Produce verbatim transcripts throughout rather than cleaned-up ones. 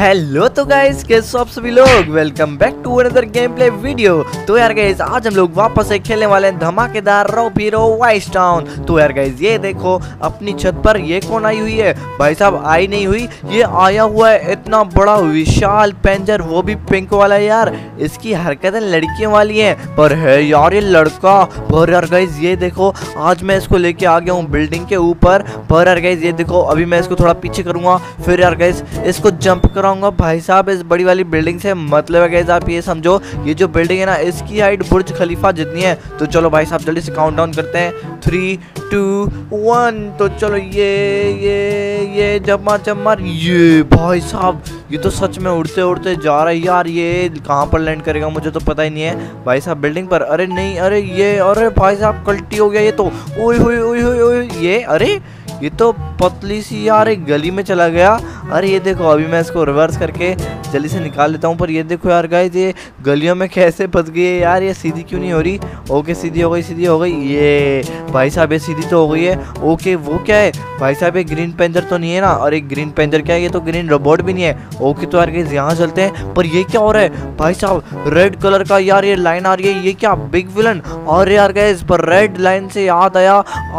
Hello तो guys, कैसे हो आप सभी लोग। Welcome back to another game play video. तो यार गाइस, आज हम लोग वापस से खेलने वाले हैं धमाकेदार रोप हीरो वाइस टाउन। तो यार गाइस, ये देखो अपनी छत पर ये कौन आई हुई है भाई साहब। आई नहीं हुई, ये आया हुआ है इतना बड़ा विशाल पेंजर, वो भी पिंक वाला। यार इसकी हरकतें लड़कियों वाली हैं, पर है यार ये लड़का। पर यार गाइस ये देखो, आज मैं इसको लेके आ गया हूँ बिल्डिंग के ऊपर। पर यार गाइस ये देखो, अभी मैं इसको थोड़ा पीछे करूँगा, फिर यार गाइस इसको जंप कराऊंगा भाई साहब इस बड़ी वाली बिल्डिंग से। मतलब है गाइस, आप ये समझो ये जो बिल्डिंग है ना, इसकी हाइट बुर्ज खलीफा जितनी है। तो चलो भाई साहब जल्दी से काउंट डाउन करते हैं, थ्री टू वन। तो चलो ये ये ये जम्मा जम्मा, ये भाई साहब ये तो सच में उड़ते उड़ते जा रहा है। यार ये कहाँ पर लैंड करेगा मुझे तो पता ही नहीं है भाई साहब, बिल्डिंग पर। अरे नहीं, अरे ये, अरे भाई साहब कल्टी हो गया ये तो। ओए ओए ओए ओए ये, अरे ये तो पतली सी यार एक गली में चला गया। अरे ये देखो, अभी मैं इसको रिवर्स करके जल्दी से निकाल लेता हूँ। पर ये देखो यार गाइस, ये गलियों में कैसे फंस गई है यार। ये सीधी क्यों नहीं हो रही? ओके सीधी हो गई, सीधी हो गई। ये भाई साहब ये सीधी तो हो गई है। ओके वो क्या है भाई साहब, ये ग्रीन पेंजर तो नहीं है ना? और एक ग्रीन पेंजर क्या है, ये तो ग्रीन रोबोट भी नहीं है। ओके तो यार गाइस यहाँ चलते हैं। पर ये क्या हो रहा है भाई साहब, रेड कलर का यार ये लाइन आ रही है। ये क्या बिग विलन? और यार गाइस पर रेड लाइन से याद आया,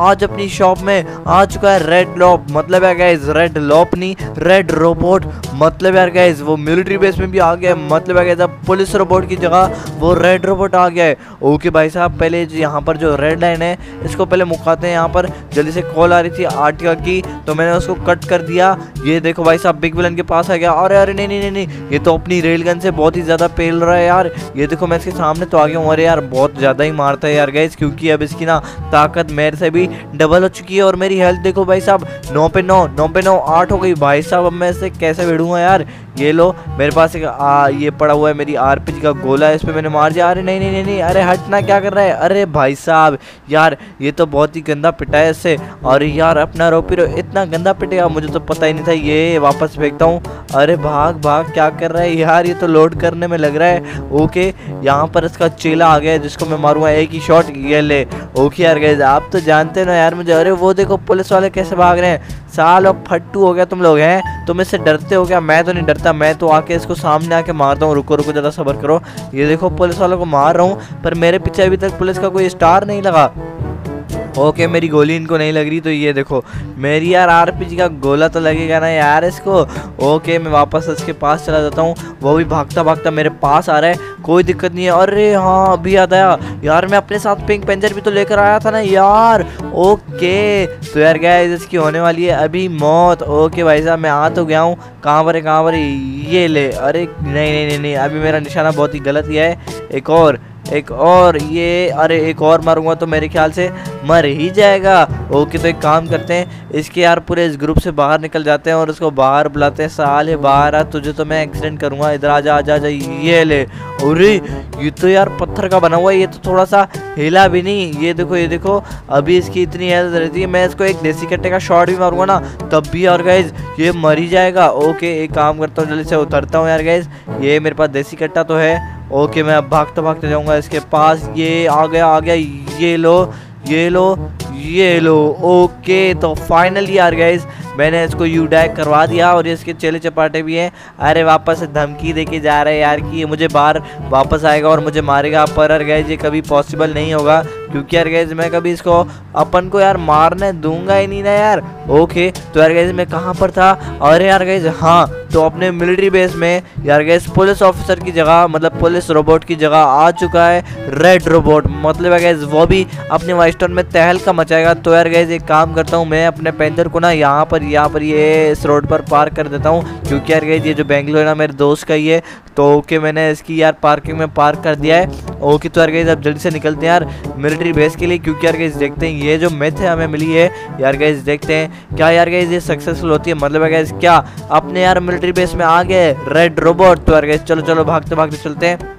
आज अपनी शॉप में आ चुका है रेड लॉप। मतलब यार गाइस रेड लॉप नहीं, रेड रोबोट। मतलब यार गाइस वो मिलिट्री बेस में भी आ गया है। मतलब यार गाइस अब पुलिस रोबोट की जगह वो रेड रोबोट आ गया है। ओके भाई साहब, पहले यहाँ पर जो रेड लाइन है इसको पहले मुकाते हैं। यहाँ पर जल्दी से कॉल आ रही थी आर्टिका की, तो मैंने उसको कट कर दिया। ये देखो भाई साहब बिग विलन के पास आ गया। अरे अरे नहीं नहीं नहीं, नहीं। ये तो अपनी रेलगन से बहुत ही ज़्यादा पेल रहा है यार। ये देखो मैं इसके सामने तो आ गया हूँ। अरे यार बहुत ज़्यादा ही मारता है यार गाइस, क्योंकि अब इसकी ना ताकत मेरे से भी डबल हो चुकी है। और मेरी हेल्थ देखो भाई साहब, नौ पे नौ नौ पे नौ आठ हो गई भाई साहब। अब मैं इसे कैसे भिड़ूँगा यार। ये लो मेरे पास एक आ, ये पड़ा हुआ है मेरी आरपीजी का गोला, इस पर मैंने मार दिया। अरे नहीं नहीं नहीं नहीं, अरे हटना, क्या कर रहा है? अरे भाई साहब यार ये तो बहुत ही गंदा पिटा है इससे। और यार अपना रोपी रो इतना गंदा पिटेगा, मुझे तो पता ही नहीं था। ये वापस फेंकता हूँ। अरे भाग भाग, क्या कर रहा है यार, ये तो लोड करने में लग रहा है। ओके यहाँ पर इसका चेला आ गया है, जिसको मैं मारूंगा एक ही शॉट। ये ले। ओके यार गाइस आप तो जानते ना यार मुझे। अरे वो देखो पुलिस वाले कैसे भाग रहे हैं। सालो फट्टू हो गया तुम लोग, हैं तुम इससे डरते हो क्या? मैं तो नहीं डरता, मैं तो आके इसको सामने आके मारता हूँ। रुको रुको ज़्यादा सब्र करो। ये देखो पुलिस वालों को मार रहा हूँ, पर मेरे पीछे अभी तक पुलिस का कोई स्टार नहीं लगा। ओके मेरी गोली इनको नहीं लग रही, तो ये देखो मेरी यार आरपीजी का गोला तो लगेगा ना यार इसको। ओके मैं वापस इसके पास चला जाता हूँ, वो भी भागता भागता मेरे पास आ रहा है, कोई दिक्कत नहीं है। अरे हाँ अभी याद आया यार, मैं अपने साथ पिंक पेंजर भी तो लेकर आया था ना यार। ओके तो यार गाइस इसकी होने वाली है अभी मौत। ओके भाई साहब मैं आ तो गया हूँ। कहाँ पर है, कहाँ पर है? ये ले। अरे नहीं नहीं नहीं नहीं, अभी मेरा निशाना बहुत ही गलत ही है। एक और एक और ये, अरे एक और मारूंगा तो मेरे ख्याल से मर ही जाएगा। ओके तो एक काम करते हैं, इसके यार पूरे इस ग्रुप से बाहर निकल जाते हैं और उसको बाहर बुलाते हैं। साले बाहर आ, तुझे तो मैं एक्सीडेंट करूंगा, इधर आ जा आ जा आ जा। ये ले। अरे ये तो यार पत्थर का बना हुआ है, ये तो थोड़ा सा हिला भी नहीं। ये देखो ये देखो, अभी इसकी इतनी हेल्थ रहती है। मैं इसको एक देसी कट्टे का शॉट भी मारूंगा ना, तब भी यार गाइस ये मर ही जाएगा। ओके एक काम करता हूँ, जल्दी से उतरता हूँ यार गाइस। ये मेरे पास देसी कट्टा तो है। ओके मैं अब भागता भागता जाऊँगा इसके पास। ये आ गया आ गया, ये लो ये लो ये लो। ओके तो फाइनली यार गाइस मैंने इसको यू डैक करवा दिया, और ये इसके चेले चपाटे भी हैं। अरे वापस से धमकी देके जा रहा है यार कि ये मुझे बाहर वापस आएगा और मुझे मारेगा। पर यार गाइस ये कभी पॉसिबल नहीं होगा, क्योंकि यार गाइस मैं कभी इसको अपन को यार मारने दूंगा ही नहीं ना यार। ओके तो यार गाइस मैं कहाँ पर था? अरे यार गाइस हाँ, तो अपने मिलिट्री बेस में यार गाइस पुलिस ऑफिसर की जगह, मतलब पुलिस रोबोट की जगह आ चुका है रेड रोबोट। मतलब यार गाइस वो भी अपने वाइस टाउन में तहलका मचाएगा। तो यार गाइस एक काम करता हूँ, मैं अपने पेंथर को ना यहाँ पर यहाँ पर ये इस रोड पर पार्क कर देता हूँ, क्योंकि यार गाइस ये जो बेंगलो है ना मेरे दोस्त का ही है। तो ओके मैंने इसकी यार पार्किंग में पार्क कर दिया है। ओके तो यार गाइस अब जल्दी से निकलते हैं यार मिलिट्री बेस के लिए, क्योंकि यार गाइस देखते हैं ये जो मेथ है हमें मिली है यार गाइस, देखते हैं क्या यार गाइस ये सक्सेसफुल होती है। मतलब यार गाइस क्या अपने यार मिलिट्री बेस में आ गए रेड रोबोट। तो यार गाइस चलो चलो भागते भागते चलते हैं।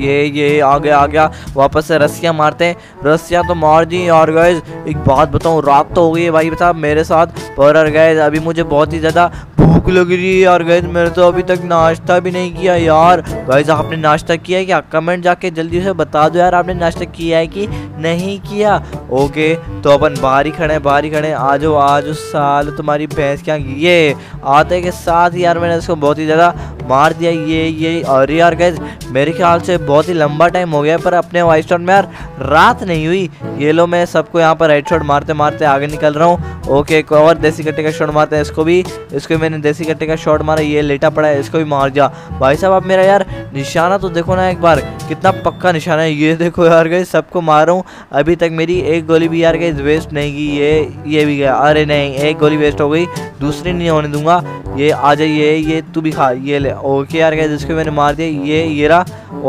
ये ये आ गया आ गया, वापस से रस्सियाँ मारते हैं। रस्सियाँ तो मार दी। और गाइस एक बात बताऊँ, रात तो हो गई है भाई साहब मेरे साथ, पर यार गाइस अभी मुझे बहुत ही ज़्यादा भूख लग रही है यार गाइस, मैंने तो अभी तक नाश्ता भी नहीं किया यार। गाइस आपने नाश्ता किया है क्या? कमेंट जाके जल्दी से बता दो यार आपने नाश्ता किया है कि नहीं किया। ओके तो अपन बाहर ही खड़े हैं, बाहर ही खड़े हैं। आ जाओ आ जाओ साल तुम्हारी भैंस क्या। ये आते के साथ यार मैंने इसको बहुत ही ज़्यादा मार दिया ये ये अरे यार गाइस मेरे ख्याल से बहुत ही लंबा टाइम हो गया पर अपने वाइस टाउन में यार रात नहीं हुई। ये लो मैं सबको यहाँ पर हेड शॉट मारते मारते आगे निकल रहा हूँ। ओके एक और देसी कट्टे का शॉट मारते हैं, इसको भी इसको भी मैंने देसी कट्टे का शॉट मारा। ये लेटा पड़ा है, इसको भी मार जा। भाई साहब आप मेरा यार निशाना तो देखो ना एक बार, कितना पक्का निशाना है। ये देखो यार गाइस सबको मार रहा हूँ, अभी तक मेरी एक गोली भी यार गाइस वेस्ट नहीं की। ये ये भी गया, अरे नहीं एक गोली वेस्ट हो गई, दूसरी नहीं होने दूंगा। ये आ जाइए, ये तू भी खा, ये ले। ओके यार गाइस इसको मैंने मार दिया, ये ये रहा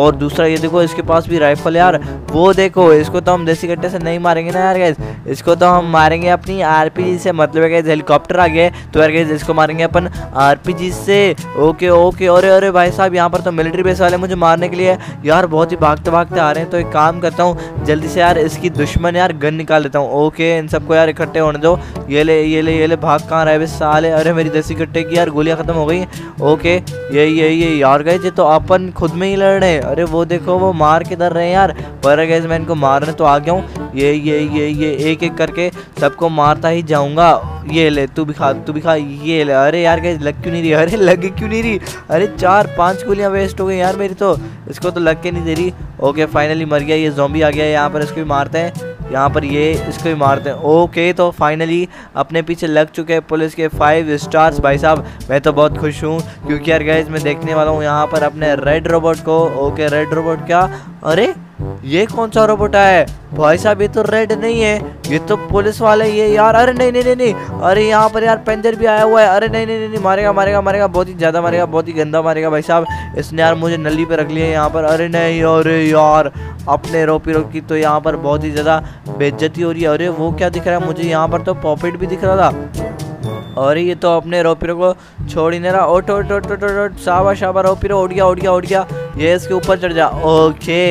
और दूसरा। ये देखो इसके पास भी राइफल यार, वो देखो। इसको तो हम देसी कट्टे से नहीं मारेंगे ना यार गाइस, इसको तो हम मारेंगे अपनी आरपीजी से। मतलब है गाइस हेलीकॉप्टर आ गया तो यार गाइस इसको मारेंगे अपन आरपीजी से। ओके ओके अरे अरे भाई साहब यहाँ पर तो मिलिट्री बेस वाले मुझे मारने के लिए यार बहुत ही भागते भागते आ रहे हैं। तो एक काम करता हूँ जल्दी से यार इसकी दुश्मन यार गन निकाल लेता हूँ। ओके इन सबको यार इकट्ठे होने दो। ये ले ये ले ये ले, भाग कहाँ रहा है साले। अरे मेरी देसी कट्टे की यार गोलियाँ खत्म हो गई। ओके ये ये ये यार गाइस ये तो अपन खुद में ही लड़ रहे हैं। अरे वो देखो वो मार के डर रहे हैं यार, पर गाइस मैं इनको मारने तो आ गया हूँ। ये ये ये ये एक एक करके सबको मारता ही जाऊंगा। ये ले तू भी खा, तू भी खा, ये ले। अरे यार गाइस लग क्यों नहीं रही, अरे लग क्यों नहीं रही। अरे चार पांच गोलियां वेस्ट हो गई यार मेरी, तो इसको तो लग के नहीं दे रही। ओके फाइनली मर गया, ये ज़ॉम्बी आ गया यहाँ पर, इसको भी मारते हैं यहाँ पर, ये इसको भी मारते हैं। ओके तो फाइनली अपने पीछे लग चुके हैं पुलिस के फाइव स्टार्स। भाई साहब मैं तो बहुत खुश हूँ क्योंकि यार गाइस मैं देखने वाला हूँ यहाँ पर अपने रेड रोबोट को। ओके रेड रोबोट क्या, अरे ये कौन सा रोबोट है भाई साहब, ये तो रेड नहीं है, ये तो पुलिस वाले ये यार। अरे नहीं नहीं नहीं नहीं, अरे यहाँ पर यार पेंजर भी आया हुआ है। अरे नहीं नहीं नहीं, नहीं मारेगा मारेगा मारेगा, बहुत ही ज़्यादा मारेगा, बहुत ही गंदा मारेगा। भाई साहब इसने यार मुझे नली पे रख लिया है यहाँ पर। अरे नहीं, अरे यार अपने रोपी रोप की तो यहाँ पर बहुत ही ज़्यादा बेइज्जती हो रही है। अरे वो क्या दिख रहा है मुझे यहाँ पर, तो पॉकेट भी दिख रहा था। अरे ये तो अपने रोपीरो को छोड़ ही नहीं रहा। ओट ओट ओट ओट ओट शाबा शाबा रोपीरो, उड़ गया उड़ गया उड़ गया। ये इसके ऊपर चढ़ जा। ओके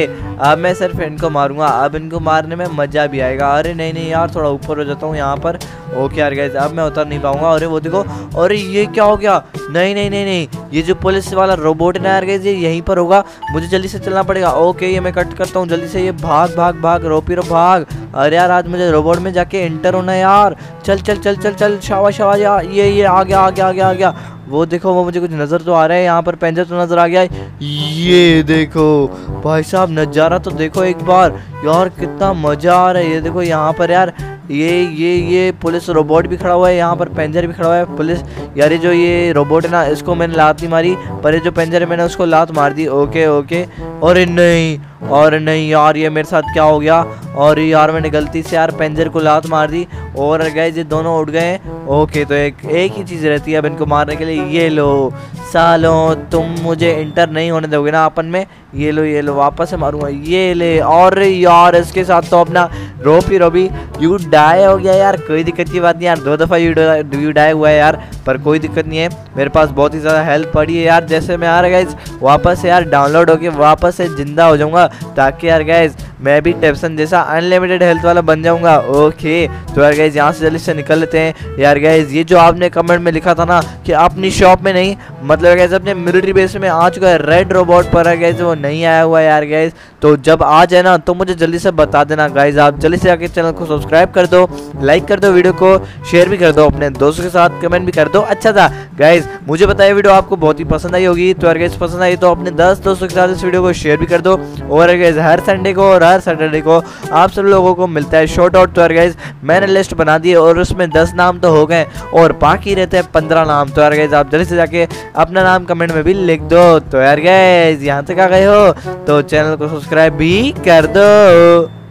अब मैं सिर्फ इनको मारूंगा, अब इनको मारने में मज़ा भी आएगा। अरे नहीं नहीं यार थोड़ा ऊपर हो जाता हूँ यहाँ पर। ओके यार गाइस अब मैं उतर नहीं पाऊंगा। अरे वो देखो, अरे ये क्या हो गया, नहीं नहीं नहीं नहीं, ये जो पुलिस वाला रोबोट है ना यार गाइस ये यहीं पर होगा, मुझे जल्दी से चलना पड़ेगा। ओके ये मैं कट करता हूँ जल्दी से, ये भाग भाग भाग रोपीरो भाग। अरे यार आज मुझे रोबोट में जाके एंटर होना है यार, चल चल चल चल चल शावा शावा। ये ये आ गया आ गया आ गया आ गया, वो देखो वो मुझे कुछ नज़र तो आ रहा है यहाँ पर, पेंजर तो नज़र आ गया। ये देखो भाई साहब नज़ारा तो देखो एक बार यार, कितना मज़ा आ रहा है। ये देखो यहाँ पर यार ये ये ये पुलिस रोबोट भी खड़ा हुआ है यहाँ पर, पेंजर भी खड़ा हुआ है। पुलिस यार ये जो ये रोबोट है ना इसको मैंने लात नहीं मारी, पर ये जो पेंजर है मैंने उसको लात मार दी। ओके ओके अरे नहीं और नहीं यार ये मेरे साथ क्या हो गया। और यार मैंने गलती से यार पेंजर को लात मार दी और गाइस ये दोनों उठ गए। ओके तो एक एक ही चीज़ रहती है अब इनको मारने के लिए। ये लो सालों तुम मुझे इंटर नहीं होने दोगे ना अपन में, ये लो ये लो वापस से मारूंगा। ये ले और यार इसके साथ तो अपना रोपी रोबी यू डाई हो गया यार, कोई दिक्कत की बात नहीं यार, दो दफ़ा यू डाई हुआ है यार पर कोई दिक्कत नहीं है। मेरे पास बहुत ही ज़्यादा हेल्प पड़ी है यार, जैसे मैं यार गाइस वापस से यार डाउनलोड होके वापस से ज़िंदा हो जाऊँगा, ताकि यार गाइस मैं भी टेप्सन जैसा अनलिमिटेड हेल्थ वाला बन जाऊंगा। ओके तो यार गाइस यहाँ से जल्दी से निकल लेते हैं। यार गाइस ये जो आपने कमेंट में लिखा था ना कि अपनी शॉप में नहीं, मतलब गाइस अपने मिलिट्री बेस में आ चुका है रेड रोबोट, पर यार गाइस वो नहीं आया हुआ यार गाइस। तो जब आ जाए ना तो मुझे जल्दी से बता देना गाइस। आप जल्दी से आके चैनल को सब्सक्राइब कर दो, लाइक कर दो, वीडियो को शेयर भी कर दो अपने दोस्तों के साथ, कमेंट भी कर दो। अच्छा था गाइस मुझे बताया वीडियो आपको बहुत ही पसंद आई होगी, तो यार गाइस पसंद आई तो अपने दस दोस्तों के साथ इस वीडियो को शेयर भी कर दो। और गाइस हर संडे को और हर सैटरडे को आप सब लोगों को मिलता है शॉर्ट आउट। तो यार गाइस मैंने लिस्ट बना दी है और उसमें दस नाम तो हो गए और बाकी रहते हैं पंद्रह नाम। तो यार गाइस आप जल्दी से जाके अपना नाम कमेंट में भी लिख दो। तो यार गाइस यहाँ तक आ गए हो तो चैनल को सब्सक्राइब भी कर दो।